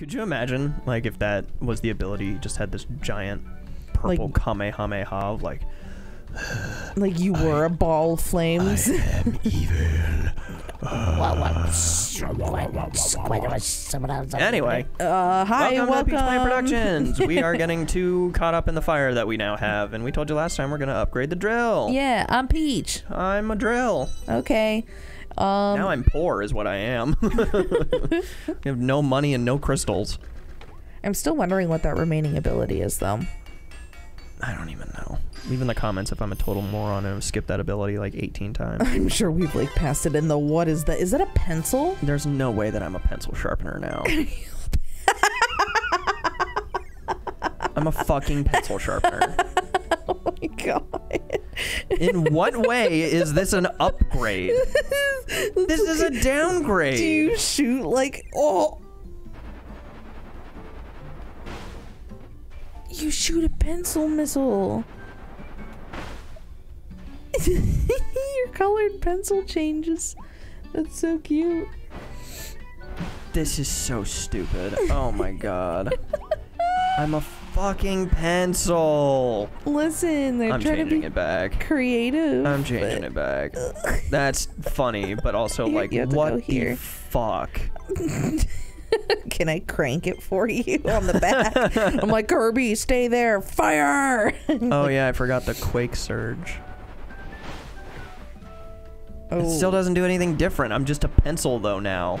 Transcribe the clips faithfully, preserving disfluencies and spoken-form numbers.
Could you imagine, like, if that was the ability, you just had this giant purple like, Kamehameha, like... Like you were I, a ball of flames? I am evil. Anyway. Uh, hi, welcome, welcome to Peach Plant Productions. We are getting too caught up in the fire that we now have, and we told you last time we're going to upgrade the drill. Yeah, I'm Peach. I'm a drill. Okay. Um, now I'm poor is what I am. I have no money and no crystals. I'm still wondering what that remaining ability is, though. I don't even know. Leave in the comments if I'm a total moron and I've skipped that ability like eighteen times. I'm sure we've like passed it in the what is that? Is that a pencil? There's no way that I'm a pencil sharpener now. I'm a fucking pencil sharpener. Oh my god. In what way is this an upgrade? This is a downgrade. Do you shoot like oh You shoot a pencil missile. Your colored pencil changes. That's so cute. This is so stupid. Oh my god. I'm a fucking pencil. Listen, they're I'm trying changing to be it back. Creative. I'm changing it back. That's funny, but also you, like, you what the fuck? Can I crank it for you on the back? I'm like, Kirby, stay there. Fire! Oh, yeah, I forgot the Quake Surge. Oh. It still doesn't do anything different. I'm just a pencil, though, now.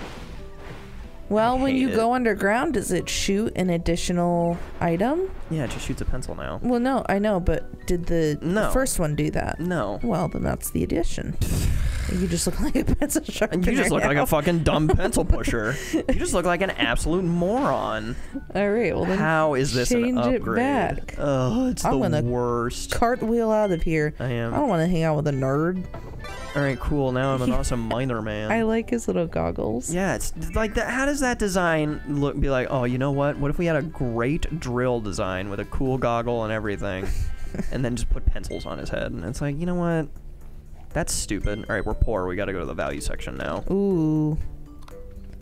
Well, when you it. go underground, does it shoot an additional item? Yeah, it just shoots a pencil now. Well, no, I know, but did the, no. the first one do that? No. Well, then that's the addition. You just look like a pencil sharpener. You just look now. like a fucking dumb pencil pusher. You just look like an absolute moron. All right, well then how is this an upgrade? Change it back. Oh, it's I'm the gonna worst. Cartwheel out of here. I am. I don't want to hang out with a nerd. All right, cool. Now I'm an awesome miner man. I like his little goggles. Yeah, it's like that. How does that design look? Be like, oh, you know what? What if we had a great drill design with a cool goggle and everything, and then just put pencils on his head? And it's like, you know what? That's stupid. All right, we're poor. We got to go to the value section now. Ooh.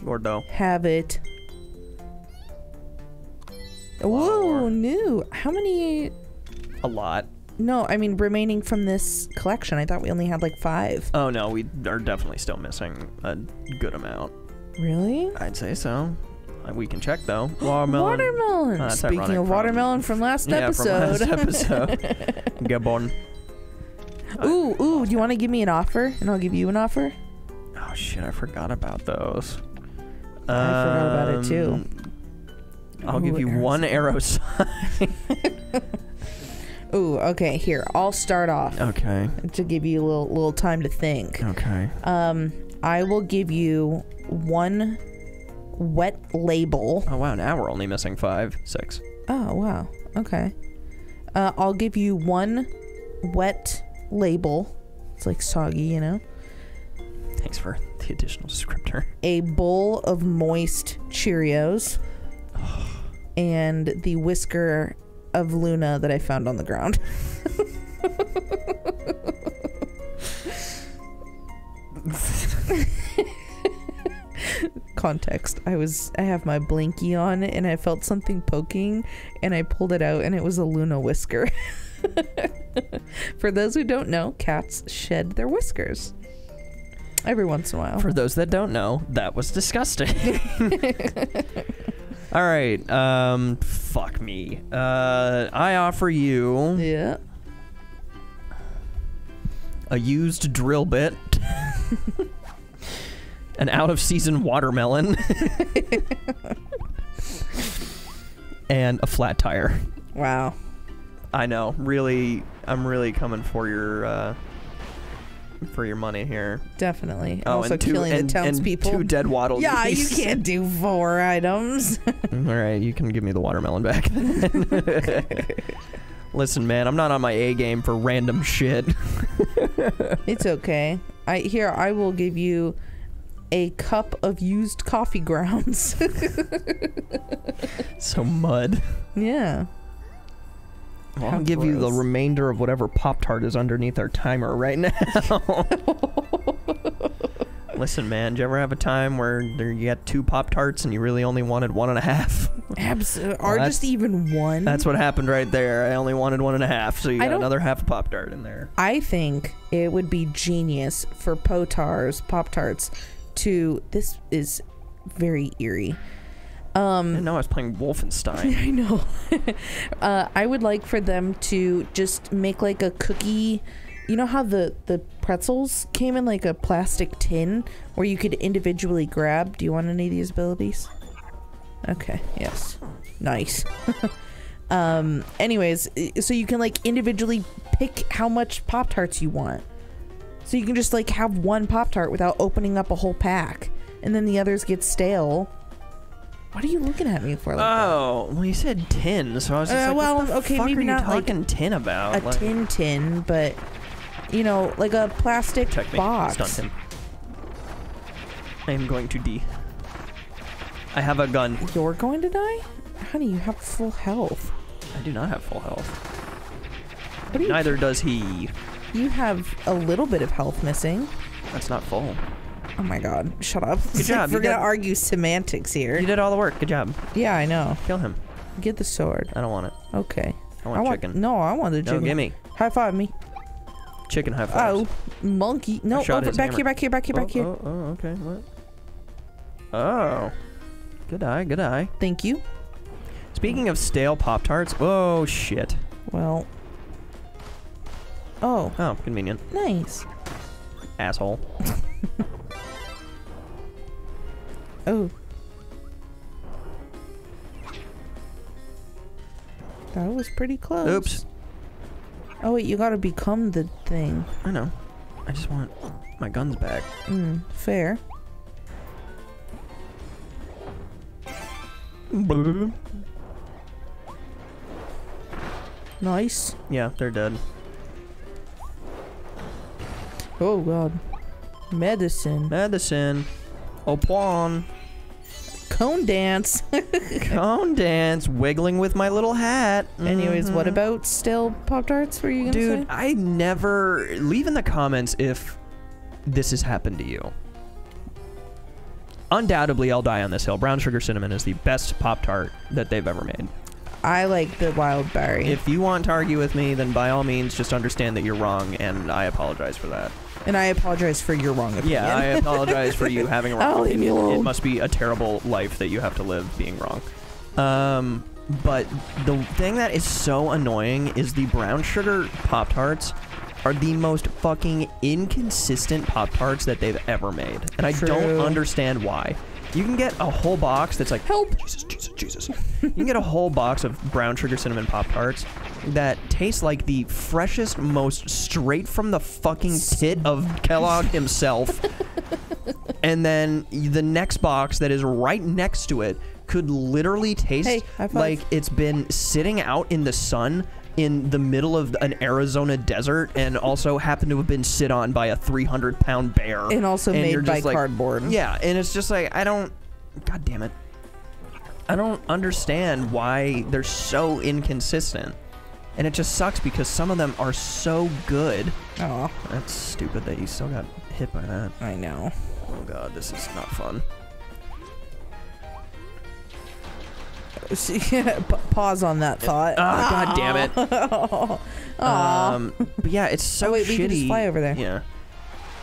Gordo. Have it. Whoa, new. How many? A lot. No, I mean remaining from this collection. I thought we only had like five. Oh no, we are definitely still missing a good amount. Really? I'd say so. We can check though. Watermelon. Watermelon. Uh, Speaking of watermelon from, from last episode. Yeah, from last episode. Gabon. Ooh, ooh, do you want to give me an offer? And I'll give you an offer? Oh shit, I forgot about those. I um, forgot about it too. I'll ooh, give you arrow one arrow sign. Ooh, okay, here. I'll start off. Okay. To give you a little, little time to think. Okay. Um, I will give you one wet label. Oh wow, now we're only missing five, six. Oh wow, okay. Uh, I'll give you one wet label. It's like soggy, you know? Thanks for the additional descriptor. A bowl of moist Cheerios. And the whisker of Luna that I found on the ground. Context. I was I have my blinky on and I felt something poking and I pulled it out and it was a Luna whisker. For those who don't know, cats shed their whiskers every once in a while. For those that don't know, that was disgusting. All right, um, fuck me. Uh, I offer you... Yeah. A used drill bit. An out-of-season watermelon. And a flat tire. Wow. I know, really, I'm really coming for your, uh, for your money here. Definitely. Oh, also and two, killing and, the townspeople. And two dead waddle. Yeah, you can't do four items. All right, you can give me the watermelon back then. Listen, man, I'm not on my A game for random shit. It's okay. I here I will give you a cup of used coffee grounds. So mud. Yeah. Well, I'll give gross. you the remainder of whatever Pop-Tart is underneath our timer right now. Listen, man, did you ever have a time where there, you got two Pop-Tarts and you really only wanted one and a half? Absolutely. Well, or just even one. That's what happened right there. I only wanted one and a half, so you got another half a Pop-Tart in there. I think it would be genius for Potars, Pop-Tarts to... This is very eerie. Um, and now I was playing Wolfenstein. I know. uh, I would like for them to just make like a cookie... You know how the, the pretzels came in like a plastic tin where you could individually grab? Do you want any of these abilities? Okay, yes. Nice. um, anyways, so you can like individually pick how much Pop-Tarts you want. So you can just like have one Pop-Tart without opening up a whole pack. And then the others get stale. What are you looking at me for like oh, that? Well, you said tin, so I was just uh, like, well, what the okay, fuck maybe are not you talking like tin about? A like... tin tin, but... You know, like a plastic Check box. Stunned him. I am going to D. I have a gun. You're going to die? Honey, you have full health. I do not have full health. Neither does he. You have a little bit of health missing. That's not full. Oh my god. Shut up. Good job. We're going to argue semantics here. You did all the work. Good job. Yeah, I know. Kill him. Get the sword. I don't want it. Okay. I want I chicken. Want, no, I want the chicken. No, gimme. High five me. Chicken high fives. Oh, monkey. No, over, back hammer. here, back here, back here, oh, back here. Oh, oh, okay. What? Oh. Good eye, good eye. Thank you. Speaking of stale Pop-Tarts, oh, shit. Well. Oh. Oh, convenient. Nice. Asshole. Oh. That was pretty close. Oops. Oh wait, you gotta become the thing. I know. I just want my guns back. Mm, fair. Nice. Yeah, they're dead. Oh god. Medicine. Medicine. Opon. Cone dance. Cone dance, wiggling with my little hat. Anyways, mm-hmm. What about stale Pop-Tarts? Were you gonna Dude, say? I never... Leave in the comments if this has happened to you. Undoubtedly, I'll die on this hill. Brown sugar cinnamon is the best Pop-Tart that they've ever made. I like the wild berry. If you want to argue with me, then by all means, just understand that you're wrong, and I apologize for that. And I apologize for your wrong opinion. Yeah, I apologize for you having a wrong opinion. It must be a terrible life that you have to live being wrong. Um, but the thing that is so annoying is the brown sugar Pop-Tarts are the most fucking inconsistent Pop-Tarts that they've ever made. And I True. don't understand why. You can get a whole box that's like, help, Jesus, Jesus, Jesus. You can get a whole box of brown sugar cinnamon Pop-Tarts that taste like the freshest, most straight from the fucking tit of Kellogg himself. And then the next box that is right next to it could literally taste hey, like it's been sitting out in the sun in the middle of an Arizona desert and also happened to have been sit on by a three hundred pound bear. And also and made by like, cardboard. Yeah, and it's just like, I don't... God damn it. I don't understand why they're so inconsistent. And it just sucks because some of them are so good. Oh, that's stupid that you still got hit by that. I know. Oh god, this is not fun. Pause on that thought. Oh, oh. God damn it. Oh. Oh. Um, but yeah, it's so oh, wait, shitty. We can just fly over there. Yeah.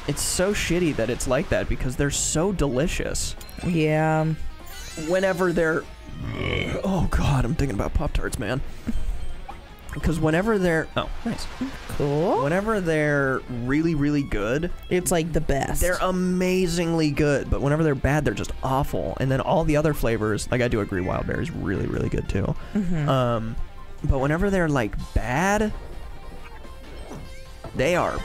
It's so shitty that it's like that because they're so delicious. Yeah. Whenever they're... Oh god, I'm thinking about Pop-Tarts, man. Because whenever they're... Oh, nice. Cool. Whenever they're really, really good... It's like the best. They're amazingly good. But whenever they're bad, they're just awful. And then all the other flavors... Like, I do agree wild berry is really, really good, too. Mm-hmm. Um, but whenever they're, like, bad... They are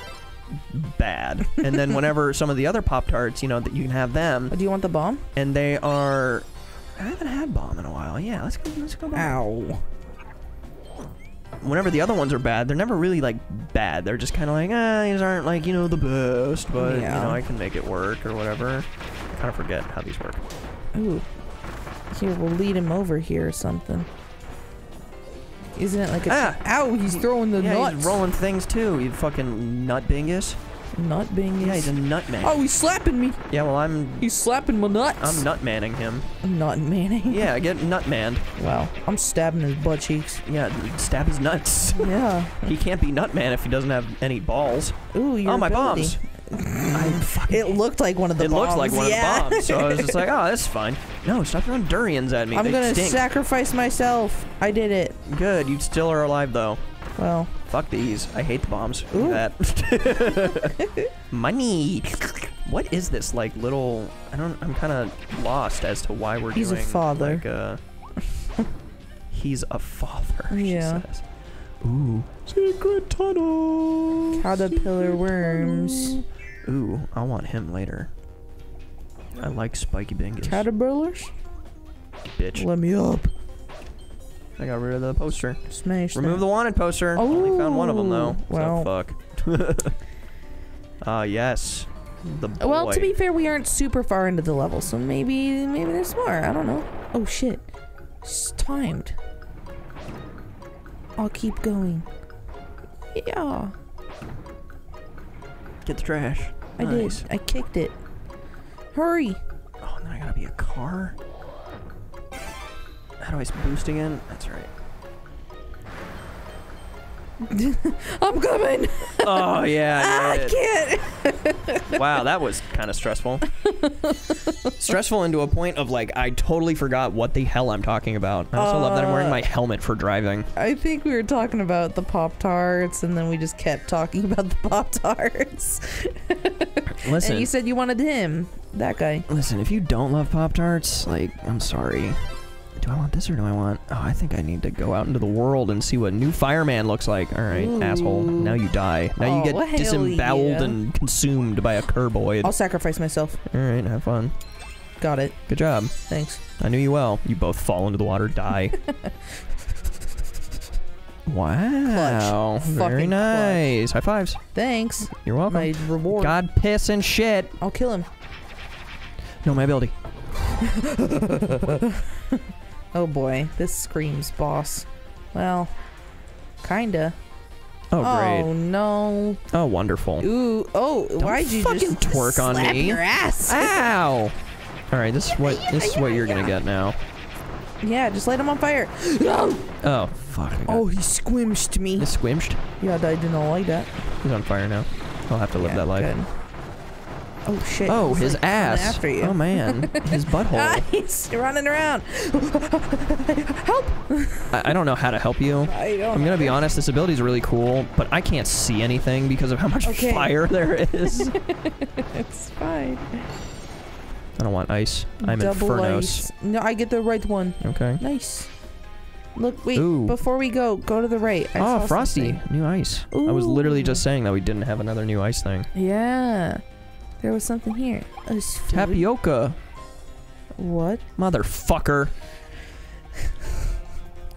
bad. And then whenever some of the other Pop-Tarts, you know, that you can have them... Do you want the bomb? And they are... I haven't had bomb in a while. Yeah, let's go, let's go bomb. Ow. Whenever the other ones are bad, they're never really, like, bad. They're just kind of like, ah, these aren't, like, you know, the best, but, yeah. you know, I can make it work or whatever. I kind of forget how these work. Ooh. Here, we'll lead him over here or something. Isn't it like a... Ah! Ow, he's throwing the yeah, nuts! He's rolling things, too, you fucking nut bingus. Nut being. Yeah, he's a nut man. Oh, he's slapping me. Yeah, well, I'm. He's slapping my nuts. I'm nut manning him. Nut manning. Yeah, I get nut manned. Wow. I'm stabbing his butt cheeks. Yeah, stab his nuts. Yeah. He can't be nut man if he doesn't have any balls. Ooh, you're. Oh, my ability. Bombs. I'm fucking. It looked like one of the. It bombs. It looked like one yeah. of the bombs. So I was just like, oh, that's fine. No, stop throwing durians at me. I'm they gonna stink. Sacrifice myself. I did it. Good. You still are alive though. Well. Fuck these. I hate the bombs. Ooh. That. Money. What is this, like, little... I don't... I'm kind of lost as to why we're he's doing... He's a father. Like, uh... he's a father, yeah. She says. Ooh. Secret tunnel. Caterpillar worms. Tunnel. Ooh, I want him later. I like spiky bingus. Caterpillars? Bitch. Let me up. I got rid of the poster. Smash. Remove them. The wanted poster. Oh. Only found one of them though. Well. So fuck. Ah uh, yes. The boy. Well, to be fair, we aren't super far into the level, so maybe maybe there's more. I don't know. Oh shit. It's timed. I'll keep going. Yeah. Get the trash. I nice. did. I kicked it. Hurry. Oh, now I gotta be a car. How do I boost again? That's right. I'm coming! Oh, yeah. I can't! Wow, that was kind of stressful. Stressful into a point of, like, I totally forgot what the hell I'm talking about. I also uh, love that I'm wearing my helmet for driving. I think we were talking about the Pop-Tarts, and then we just kept talking about the Pop-Tarts. Listen. And you said you wanted him. That guy. Listen, if you don't love Pop-Tarts, like, I'm sorry. Do I want this or do I want... Oh, I think I need to go out into the world and see what new fireman looks like. Alright, asshole. Now you die. Now oh, you get disemboweled yeah. and consumed by a kerboid. I'll sacrifice myself. Alright, have fun. Got it. Good job. Thanks. I knew you well. You both fall into the water, die. Wow. Clutch. Very fucking nice. Clutch. High fives. Thanks. You're welcome. My reward. God piss and shit. I'll kill him. No, my ability. Oh boy, this screams boss. Well, kinda. Oh great. Oh no. Oh wonderful. Ooh. Oh, don't why'd you fucking just twerk slap on me? Your ass. Ow. All right, this is what this is what you're gonna get now. Yeah, just light him on fire. Oh fuck. Oh, he squimshed me. He squimshed? Yeah, I didn't like that. He's on fire now. I'll have to live yeah, that life. Good. Oh shit! Oh, he's his like, ass! After you. Oh man, his butthole! Ah, he's running around. Help! I, I don't know how to help you. I don't. I'm gonna be honest. This ability is really cool, but I can't see anything because of how much okay. fire there is. It's fine. I don't want ice. I'm Double infernos. Ice. No, I get the right one. Okay. Nice. Look, wait. Ooh. Before we go, go to the right. I oh, saw frosty! Something. New ice. Ooh. I was literally just saying that we didn't have another new ice thing. Yeah. There was something here. Tapioca. What? Motherfucker.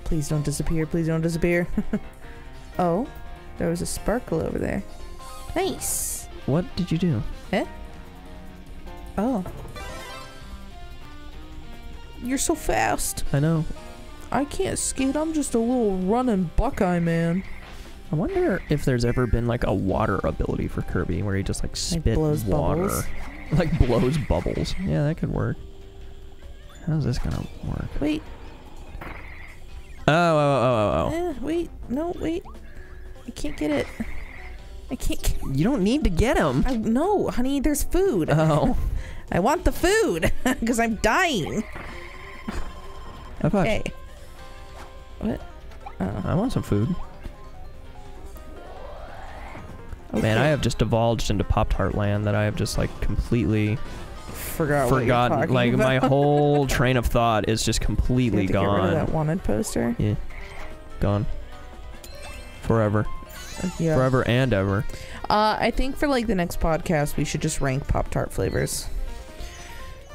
Please don't disappear. Please don't disappear. Oh, there was a sparkle over there. Nice. What did you do? Eh? Oh. You're so fast. I know. I can't skate. I'm just a little running Buckeye man. I wonder if there's ever been like a water ability for Kirby where he just like spit like blows water. Bubbles. Like blows bubbles. Yeah, that could work. How's this gonna work? Wait. Oh, oh, oh, oh, oh. Eh, wait, no, wait. I can't get it. I can't get it. You don't need to get him. I, no, honey, there's food. Oh. I want the food because I'm dying. Okay. What? Oh. I want some food. Okay. Man, I have just divulged into Pop-Tart land that I have just like completely forgot forgotten. What you're like about. My whole train of thought is just completely you have to gone. Get rid of that wanted poster. Yeah, gone forever, yeah. forever and ever. Uh, I think for like the next podcast, we should just rank Pop-Tart flavors.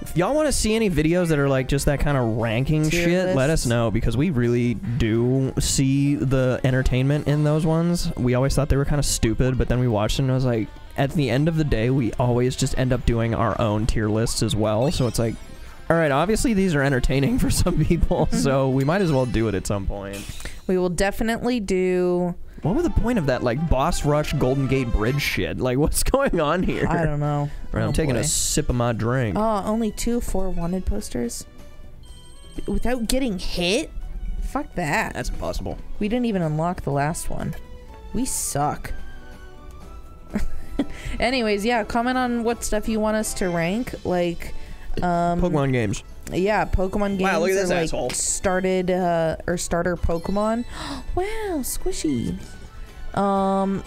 If y'all want to see any videos that are like just that kind of ranking Tier shit, lists. Let us know because we really do see the entertainment in those ones. We always thought they were kind of stupid, but then we watched them and I was like, at the end of the day, we always just end up doing our own tier lists as well. So it's like, all right, obviously these are entertaining for some people, so we might as well do it at some point. We will definitely do What was the point of that, like, boss rush Golden Gate Bridge shit? Like, what's going on here? I don't know. Right, I'm oh, taking boy. a sip of my drink. Oh, uh, only two four wanted posters? Without getting hit? Fuck that. That's impossible. We didn't even unlock the last one. We suck. Anyways, yeah, comment on what stuff you want us to rank, like... Um, Pokemon games. Yeah, Pokemon games. Wow, look at this are, like, asshole. Started, uh, or starter Pokemon. Wow, squishy. Um,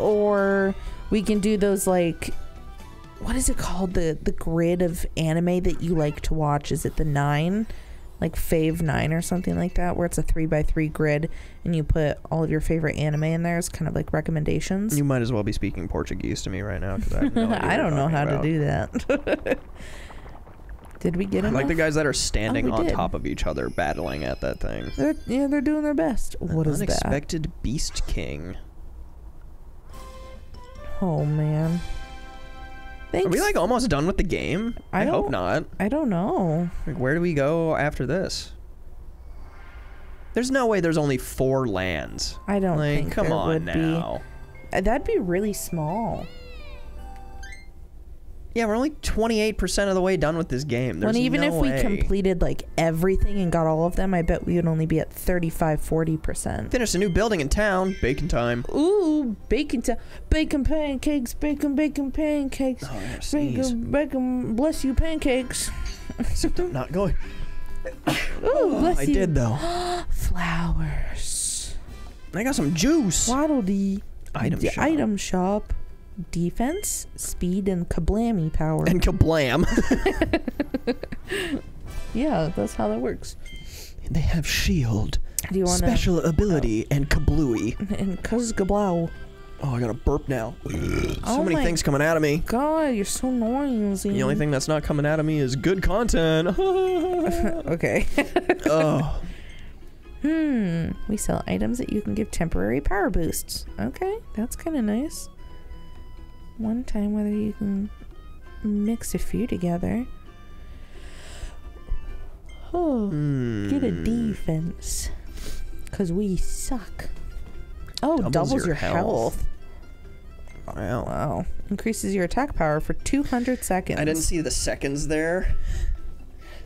or we can do those, like, what is it called? The the grid of anime that you like to watch. Is it the nine? Like Fave nine or something like that, where it's a three by three grid and you put all of your favorite anime in there. It's kind of like recommendations. You might as well be speaking Portuguese to me right now, because I have no idea I don't know how about. to do that. Did we get it? Like the guys that are standing oh, on did. top of each other, battling at that thing. They're, yeah, they're doing their best. An what is that? Unexpected Beast King. Oh man. Thanks. Are we like almost done with the game? I, I hope not. I don't know. Like, where do we go after this? There's no way there's only four lands. I don't like, think come there on would now. Be. That'd be really small. Yeah, we're only twenty-eight percent of the way done with this game. There's and even no if we way. completed like everything and got all of them, I bet we would only be at thirty-five, forty percent. Finished a new building in town. Bacon time. Ooh, bacon time. Bacon pancakes, bacon, bacon pancakes. Oh, yeah, bacon, bacon, bless you pancakes. Except I'm not going. Ooh, oh, bless I you. I did though. Flowers. I got some juice. Waddle dee. Item the shop. Item shop. Defense, speed, and kablammy power. And kablam. Yeah, that's how that works. And they have shield, Do you wanna... special ability, oh. and kablooey. And kazgablow. Oh, I gotta burp now. so oh many things coming out of me. God, you're so noisy. The only thing that's not coming out of me is good content. Okay. Oh. Hmm. We sell items that you can give temporary power boosts. Okay, that's kind of nice. One time whether you can mix a few together. Oh, mm. Get a defense. Cause we suck. Oh, doubles, doubles your, your health. health. Wow. Wow. Increases your attack power for two hundred seconds. I didn't see the seconds there.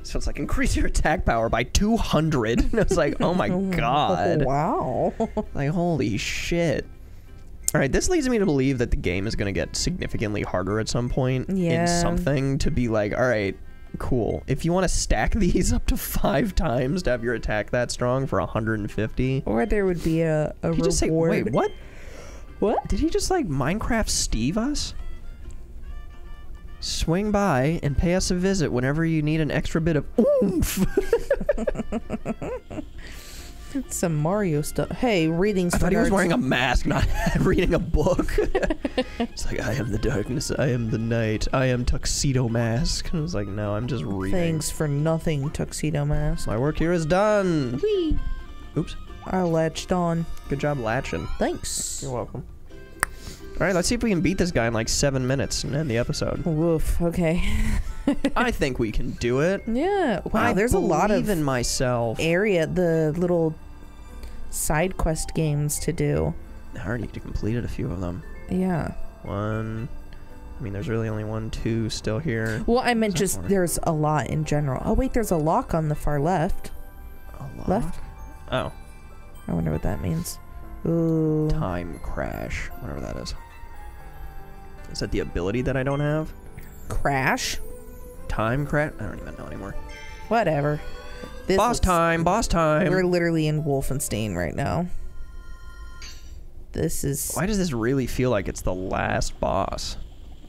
So it's like, increase your attack power by two hundred. And I was like, oh my god. Wow. Like, holy shit. Alright, this leads me to believe that the game is going to get significantly harder at some point yeah. in something to be like, alright, cool. If you want to stack these up to five times to have your attack that strong for one hundred fifty. Or there would be a, a reward. Just say, wait, what? What? Did he just like Minecraft Steve us? Swing by and pay us a visit whenever you need an extra bit of oomph. Some Mario stuff. Hey, readings. I thought he was wearing a mask, not reading a book. It's like, I am the darkness, I am the night, I am Tuxedo Mask. And I was like, no, I'm just reading. Thanks for nothing, Tuxedo Mask. My work here is done. Whee. Oops. I latched on. Good job latching. Thanks. You're welcome. All right, let's see if we can beat this guy in like seven minutes and end the episode. Woof. Okay. I think we can do it. Yeah. Wow. I there's a lot of even myself area the little side quest games to do. I already completed a few of them. Yeah. One. I mean, there's really only one, two still here. Well, I meant just more. There's a lot in general. Oh wait, there's a lock on the far left. A lock? Left. Oh. I wonder what that means. Ooh. Time crash. Whatever that is. Is that the ability that I don't have? Crash. Time crash? I don't even know anymore. Whatever. This boss time, boss time. We're literally in Wolfenstein right now. This is... Why does this really feel like it's the last boss?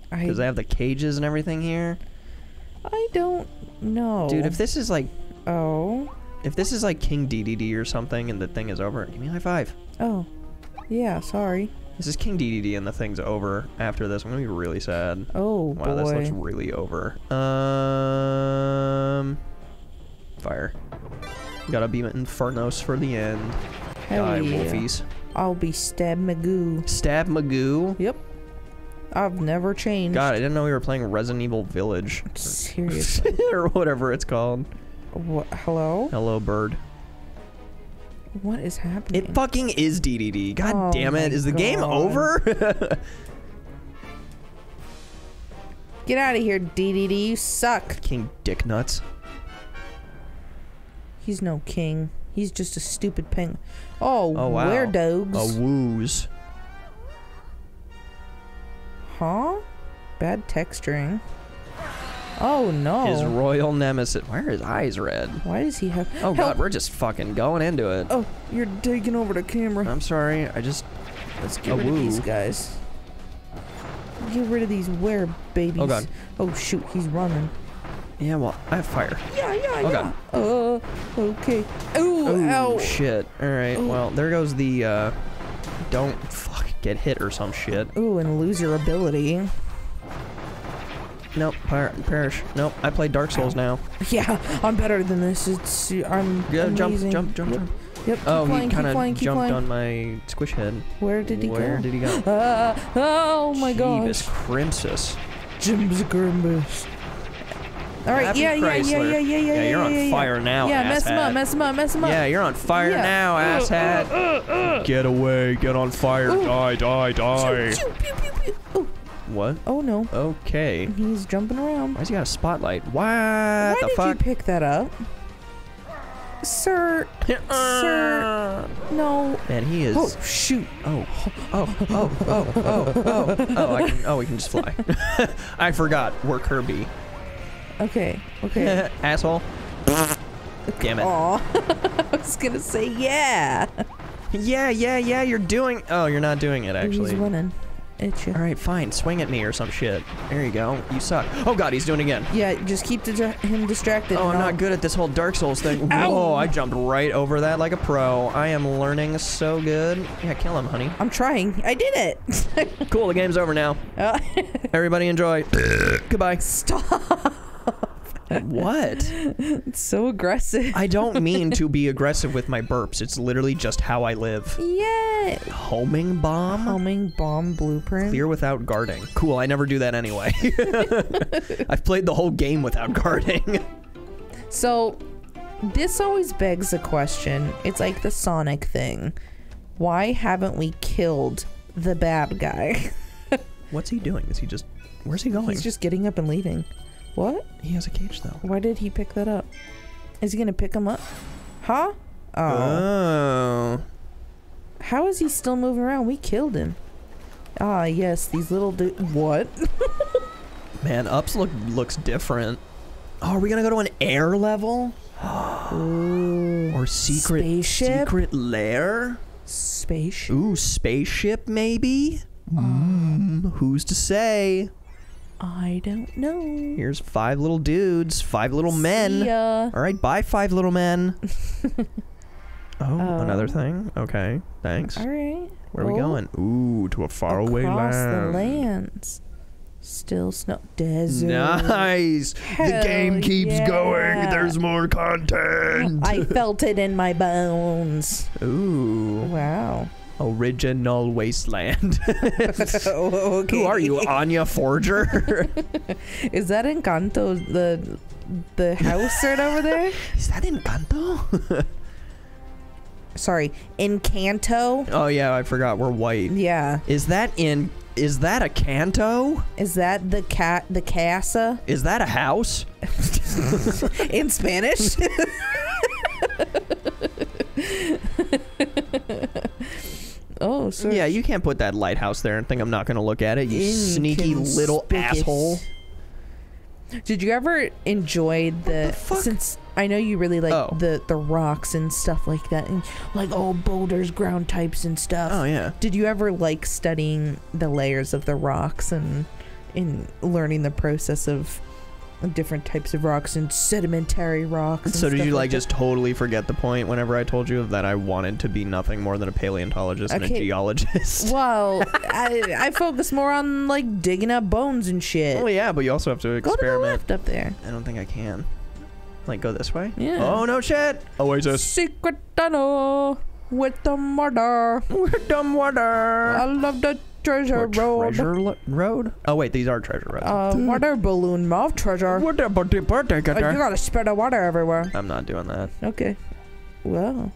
Because they have the cages and everything here? I don't know. Dude, if this is like... Oh. If this is like King Dedede or something and the thing is over, give me a high five. Oh. Yeah, sorry. This is King Dedede and the thing's over after this. I'm gonna be really sad. Oh, wow, boy. This looks really over. Um, fire. Gotta be Infernos for the end. Hell Die, yeah. Wolfies. I'll be Stab Magoo. Stab Magoo? Yep. I've never changed. God, I didn't know we were playing Resident Evil Village. Seriously. Or whatever it's called. What? Hello? Hello, bird. What is happening? It fucking is Dedede. God oh damn it. Is the God. game over? Get out of here, Dedede. You suck. King Dick Nuts. He's no king. He's just a stupid penguin. Oh, oh wow. Weirdogs. A woos. Huh? Bad texturing. Oh no. His royal nemesis. Why are his eyes red? Why does he have. Oh Help. God, we're just fucking going into it. Oh, you're taking over the camera. I'm sorry. I just. Let's get oh, rid woo. of these guys. Get rid of these were babies. Oh God. Oh shoot, he's running. Yeah, well, I have fire. Yeah, yeah, oh, yeah. God. Oh, uh, okay. Ooh, Ooh, ow. shit. All right, Ooh. well, there goes the, uh, don't fuck get hit or some shit. Ooh, and lose your ability. Nope, per perish. Nope, I play Dark Souls now. Yeah, I'm better than this. It's, I'm yeah, amazing. Jump, jump, jump, yep. jump. Yep, keep oh, flying, he kind of jumped flying. on my squish head. Where did he Where go? Where did he go? Uh, oh, my God. Jeebus Crimsus. Jeebus Crimsus. All right, yeah, yeah, yeah, yeah, yeah, yeah, yeah. Yeah, you're on yeah, yeah, fire yeah. now, Yeah, ass mess hat. him up, mess him up, mess him up. Yeah, you're on fire yeah. now, uh, asshat. Uh, uh, uh. Get away, get on fire, Ooh. die, die, die. Choo, choo, pew, pew, pew. Oh. What? Oh no. Okay. He's jumping around. Why's he got a spotlight? What Why the did fuck? you pick that up, sir? Sir, no. Man, he is. Oh shoot. Oh, oh, oh, oh, oh, oh, oh. oh, I can, oh, we can just fly. I forgot. We're Kirby. Okay, okay. Asshole. Damn it. Aw. I was gonna say, yeah. Yeah, yeah, yeah, you're doing... Oh, you're not doing it, actually. He's running at you. All right, fine. Swing at me or some shit. There you go. You suck. Oh, God, he's doing it again. Yeah, just keep di him distracted. Oh, I'm I'll... not good at this whole Dark Souls thing. Ow. Whoa, I jumped right over that like a pro. I am learning so good. Yeah, kill him, honey. I'm trying. I did it. Cool, the game's over now. Uh Everybody enjoy. Goodbye. Stop. What? It's so aggressive. I don't mean to be aggressive with my burps. It's literally just how I live. Yeah. Homing bomb? Homing bomb blueprint? Clear without guarding. Cool, I never do that anyway. I've played the whole game without guarding. So, this always begs the question. It's like the Sonic thing. Why haven't we killed the bad guy? What's he doing? Is he just... Where's he going? He's just getting up and leaving. What? He has a cage though. Why did he pick that up? Is he gonna pick him up? Huh? Oh. oh. How is he still moving around? We killed him. Ah, yes. These little du- What? Man, Ups look looks different. Oh, are we gonna go to an air level? Ooh. Or secret spaceship? secret lair? Spaceship. Ooh, spaceship maybe. Um. Mm, who's to say? I don't know. Here's five little dudes, five little See men. Ya. All right, bye, five little men. oh, um, another thing. Okay, thanks. All right. Where are oh. we going? Ooh, to a faraway land. Across the lands. Still snow desert. Nice. Hell the game keeps yeah. going. There's more content. I felt it in my bones. Ooh. Wow. Original wasteland. oh, okay. Who are you, Anya Forger? Is that Encanto, the the house right over there? Is that Encanto? Sorry, Encanto. Oh yeah, I forgot. We're white. Yeah. Is that in? Is that a canto? Is that the cat? The casa? Is that a house? In Spanish. Oh, so yeah, you can't put that lighthouse there and think I'm not gonna look at it, you sneaky little asshole. Did you ever enjoy the, the since I know you really like oh. the the rocks and stuff like that, and like all boulders, ground types and stuff. Oh yeah. Did you ever like studying the layers of the rocks and in learning the process of different types of rocks and sedimentary rocks and so did you like, like just totally forget the point whenever I told you that I wanted to be nothing more than a paleontologist okay. and a geologist? Well, I, I focus more on like digging up bones and shit. Oh well, yeah, but you also have to experiment. Go to the left up there. I don't think I can like go this way. Yeah. Oh no shit. Oasis secret tunnel with the murder with the murder. I love the Treasure road. Treasure road? Oh wait, these are treasure roads. Uh, water balloon mouth treasure. Water uh, You gotta spread the water everywhere. I'm not doing that. Okay. Well.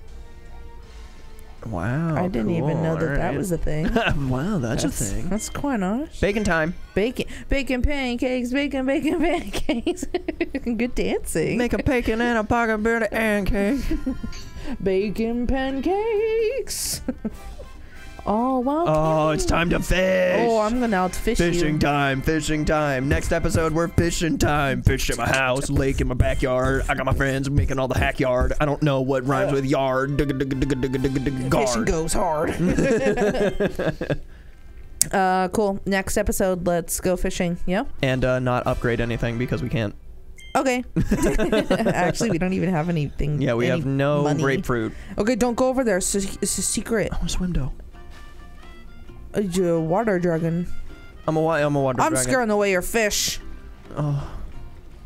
Wow. I didn't cool. even know that right. that was a thing. Wow, that's, that's a thing. That's quite nice. Bacon time. Bacon, bacon pancakes, bacon, bacon pancakes. Good dancing. Make a bacon and a pocket beer and cake. Bacon pancakes. Oh, wow. Oh, it's time to fish. Oh, I'm going to outfish you. Fishing time, fishing time. Next episode, we're fishing time. Fish in my house, lake in my backyard. I got my friends making all the hack yard. I don't know what rhymes with yard. Fishing goes hard. uh, cool. Next episode, let's go fishing. Yeah. And uh, not upgrade anything because we can't. Okay. Actually, we don't even have anything. Yeah, we any have no money. Grapefruit. Okay, don't go over there. It's a, it's a secret. I'm a swim though. A water dragon. I'm a, I'm a water I'm dragon. I'm scaring away your fish. Oh,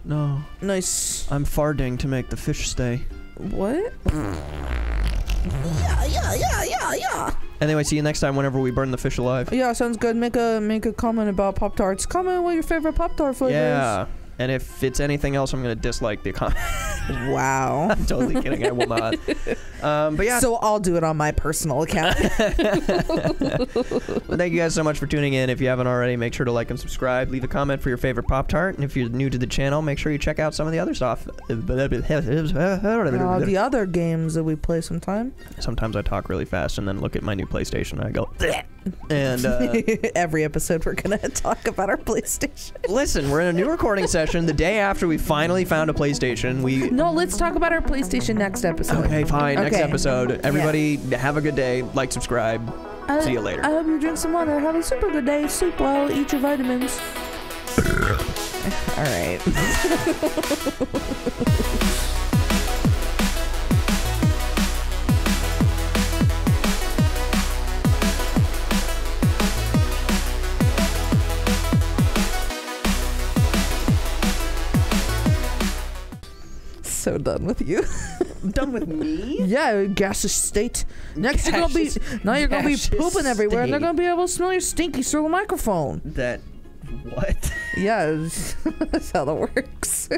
no. Nice. I'm farting to make the fish stay. What? Yeah, yeah, yeah, yeah, yeah. Anyway, see you next time whenever we burn the fish alive. Yeah, sounds good. Make a make a comment about Pop-Tarts. Comment what your favorite Pop-Tart flavor yeah. is. Yeah. And if it's anything else, I'm going to dislike the comment. Wow. I'm totally kidding. I will not. Um, but yeah. So I'll do it on my personal account. Well, thank you guys so much for tuning in. If you haven't already, make sure to like and subscribe. Leave a comment for your favorite Pop-Tart. And if you're new to the channel, make sure you check out some of the other stuff. Uh, the other games that we play sometime. Sometimes I talk really fast and then look at my new PlayStation and I go, bleh. And uh, every episode we're going to talk about our PlayStation. Listen, we're in a new recording session the day after we finally found a PlayStation. We No, let's talk about our PlayStation next episode. Okay, fine. Okay. Next episode. Everybody yeah. have a good day. Like, subscribe. I, See you later. I hope you drink some water. Have a super good day. Sleep well. Eat your vitamins. All right. So done with you. Done with me? Yeah, gaseous state. Next, you're gonna be now you're gonna be pooping everywhere, state. And they're gonna be able to smell your stinky through the microphone. That, what? Yeah, that's how that works.